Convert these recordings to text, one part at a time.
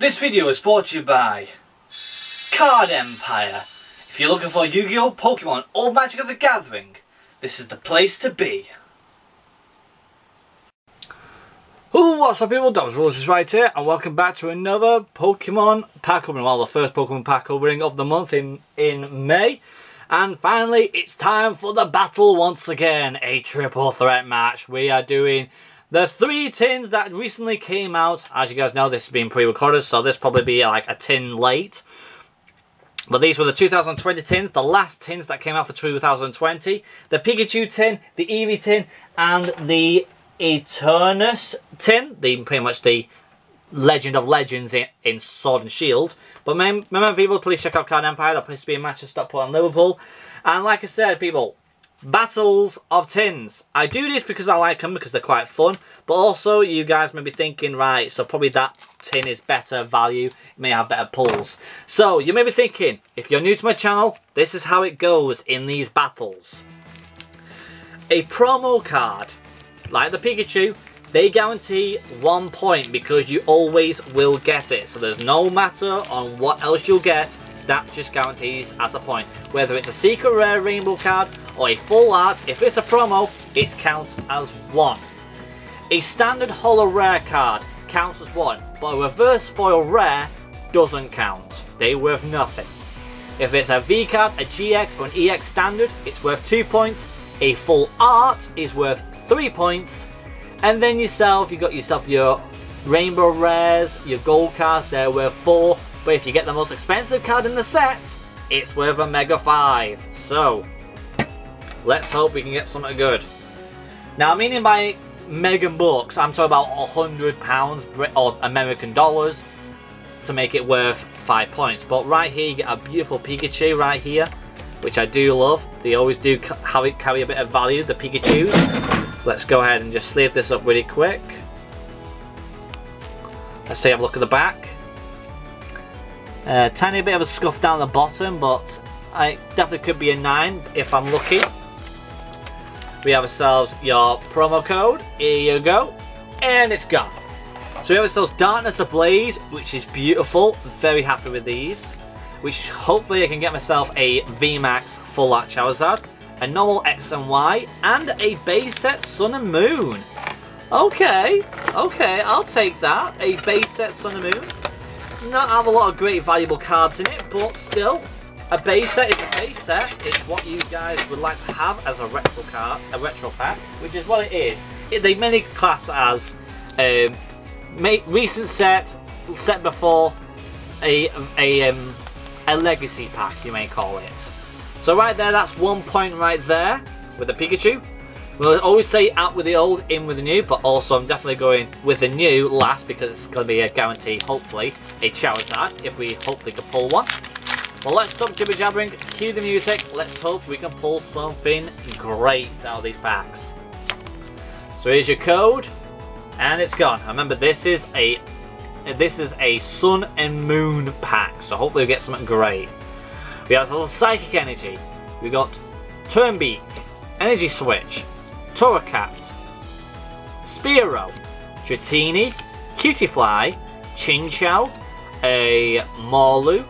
This video is brought to you by Card Empire. If you're looking for Yu-Gi-Oh, Pokemon or Magic of the Gathering, this is the place to be. Ooh, what's up people, Dobbs Rules is right here and welcome back to another Pokemon pack opening. Well, the first Pokemon pack opening of the month in May. And finally, it's time for the battle once again, a triple threat match. We are doing the three tins that recently came out. As you guys know, this has been pre-recorded, so this will probably be like a tin late. But these were the 2020 tins, the last tins that came out for 2020. The Pikachu tin, the Eevee tin, and the Eternus tin. The pretty much the legend of legends in Sword and Shield. But remember people, please check out Card Empire. That place to be in Manchester, Stockport and Liverpool. And like I said, people, battles of tins. I do this because I like them, because they're quite fun. But also, you guys may be thinking, right, so probably that tin is better value, it may have better pulls. So, you may be thinking, if you're new to my channel, this is how it goes in these battles. A promo card, like the Pikachu, they guarantee 1 point because you always will get it. So there's no matter on what else you'll get, that just guarantees at a point. Whether it's a secret rare rainbow card or a full art, if it's a promo, it counts as 1. A standard holo rare card counts as 1, but a reverse foil rare doesn't count. They worth nothing. If it's a V card, a GX or an EX standard, it's worth 2 points. A full art is worth 3 points. And then yourself, you've got yourself your rainbow rares, your gold cards, they're worth 4. But if you get the most expensive card in the set, it's worth a Mega 5. So, let's hope we can get something good. Now, meaning by Mega Bucks, I'm talking about £100 or American dollars to make it worth 5 points. But right here, you get a beautiful Pikachu right here, which I do love. They always do carry a bit of value, the Pikachus. So let's go ahead and just sleeve this up really quick. Let's have a look at the back. Tiny bit of a scuff down the bottom, but I definitely could be a 9 if I'm lucky. We have ourselves your promo code. Here you go. And it's gone. So we have ourselves Darkness Ablaze, which is beautiful. I'm very happy with these. Which hopefully I can get myself a VMAX Full Art Charizard, a normal X and Y, and a base set Sun and Moon. Okay, okay, I'll take that. A base set Sun and Moon. Not have a lot of great valuable cards in it, but still, a base set is a base set. It's what you guys would like to have as a retro card, a retro pack, which is what it is. They mainly class as recent set, set before, a legacy pack, you may call it. So right there, that's 1 point right there with the Pikachu. We'll always say out with the old, in with the new, but also I'm definitely going with the new last because it's going to be a guarantee, hopefully, a Charizard, if we hopefully can pull one. Well, let's stop jibber-jabbering, cue the music, let's hope we can pull something great out of these packs. So here's your code, and it's gone. Remember, this is a Sun and Moon pack, so hopefully we'll get something great. We have a little Psychic Energy, we got Turnbeak, Energy Switch, Torracat, Spearow, Dratini, Cutiefly, Chinchou, a Marlu,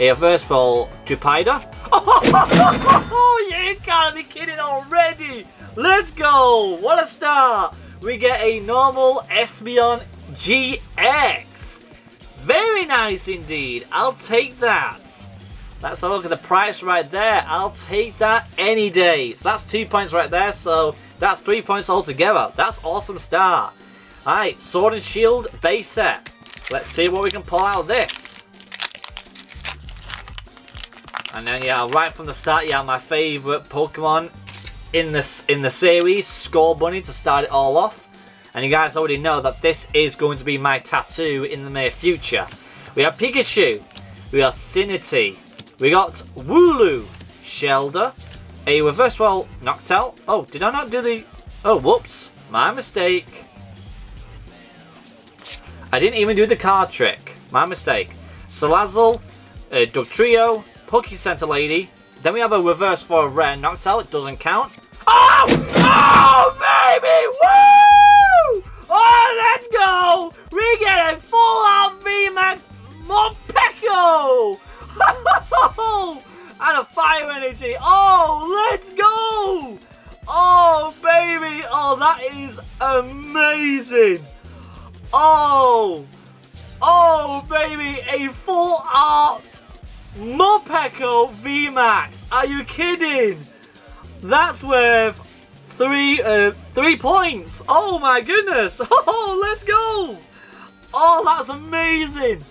a reverse ball to Pyda. Oh, you gotta be kidding already! Let's go! What a start! We get a normal Espeon GX. Very nice indeed. I'll take that. Let's have a look at the price right there. I'll take that any day. So that's 2 points right there. So that's 3 points altogether. That's awesome start. All right, Sword and Shield base set. Let's see what we can pull out of this. And then yeah, right from the start, yeah, my favorite Pokemon in the series, Scorbunny, to start it all off. And you guys already know that this is going to be my tattoo in the near future. We have Pikachu. We have Sinity. We got Wooloo, Shelder, a reverse well Noctowl. Oh, did I not do the... Oh, whoops. My mistake. I didn't even do the card trick. My mistake. Salazzle, Dugtrio, Poké Center Lady. Then we have a reverse for a rare Noctowl. It doesn't count. Oh! Oh, baby! Woo! Oh, let's go! We get a full-out VMAX Oh! Oh, baby! A full art Morpeko VMAX! Are you kidding? That's worth three points! Oh my goodness! Oh, let's go! Oh, that's amazing!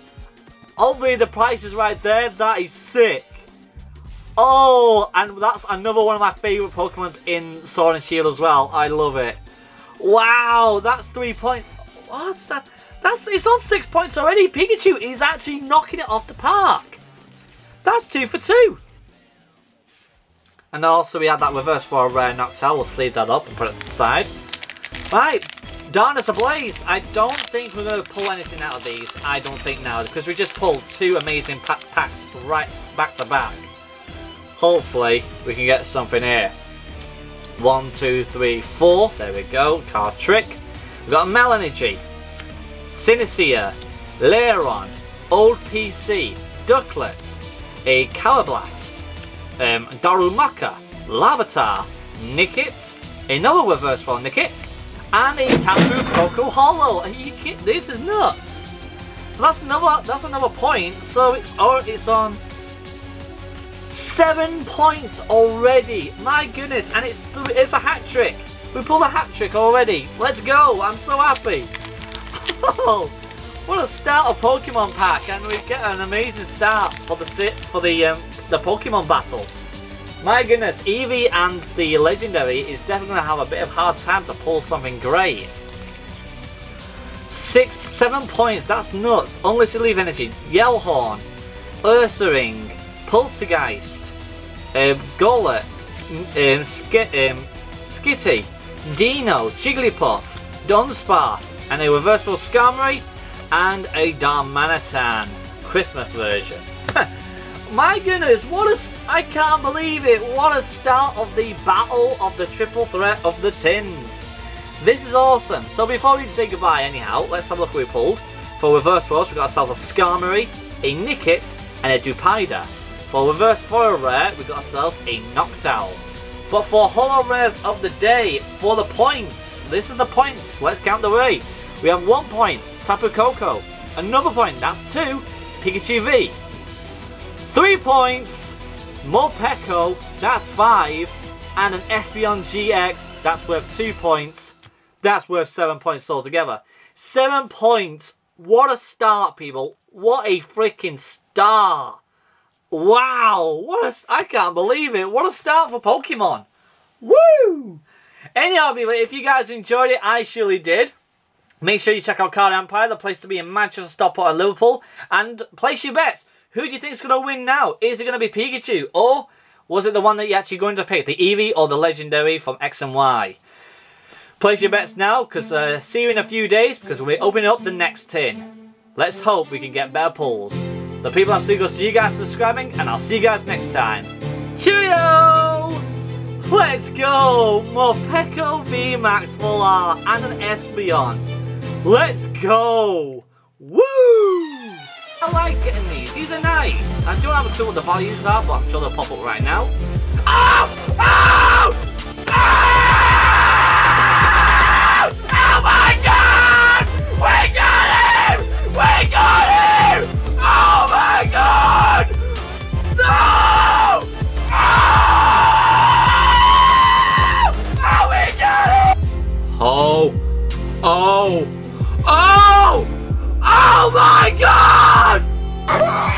Obviously, the price is right there. That is sick. Oh, and that's another one of my favourite Pokemons in Sword and Shield as well. I love it. Wow, that's 3 points. What's that? It's on 6 points already. Pikachu is actually knocking it off the park. That's 2 for 2. And also we had that reverse for Noctowl. We'll sleeve that up and put it to the side. Right, Darkness Ablaze. I don't think we're going to pull anything out of these. I don't think now, because we just pulled two amazing packs right back to back. Hopefully we can get something here. 1, 2, 3, 4. There we go. Card trick. We've got Melenergy, Sinisea, Lairon, Old PC, Ducklet, a Carablast, Darumaka, Larvitar, Nickit, another reverse for Nickit, and a Tapu Koko Hollow. Are you kidding? This is nuts. So that's another point. So it's on 7 points already. My goodness, and it's a hat trick. We pulled a hat trick already. Let's go. I'm so happy. Oh, what a starter Pokemon pack, and we get an amazing start for the Pokemon battle. My goodness, Eevee and the legendary is definitely going to have a bit of hard time to pull something great. 7 points. That's nuts. Unless you leave energy. Yellhorn, Ursaring, Poltergeist, Golett, Skitty, Dino, Jigglypuff, Dunsparce, and a reversible Skarmory, and a Darmanitan Christmas version. My goodness, I can't believe it. What a start of the battle of the triple threat of the tins. This is awesome. So before we say goodbye anyhow, let's have a look what we pulled. For reverse rolls, we've got ourselves a Skarmory, a Nickit, and a Dupyda. For reverse foil rare, we got ourselves a Noctowl. But for holo rares of the day, for the points, this is the points, let's count the way. We have 1 point, Tapu Koko. Another point, that's 2, Pikachu V. 3 points, Morpeko, that's 5. And an Espeon GX, that's worth 2 points. That's worth 7 points altogether. 7 points, what a start, people. What a freaking start. Wow, I can't believe it. What a start for Pokemon. Woo! Anyhow, people, if you guys enjoyed it, I surely did. Make sure you check out Card Empire, the place to be in Manchester, Stockport and Liverpool. And place your bets. Who do you think is going to win now? Is it going to be Pikachu? Or was it the one that you're actually going to pick? The Eevee or the Legendary from X and Y? Place your bets now, because see you in a few days, because we're opening up the next tin. Let's hope we can get better pulls. The people have still got to see you guys subscribing, and I'll see you guys next time. Cheerio! Let's go! Morpeko VMAX full R and an Espeon. Let's go! Woo! I like getting these. These are nice. I don't have a clue what the values are, but I'm sure they'll pop up right now. Oh! Oh! Oh! Oh my God! We got him! We got him! Oh my God! No! Oh! Oh, we got it! Oh! Oh! Oh! Oh my God!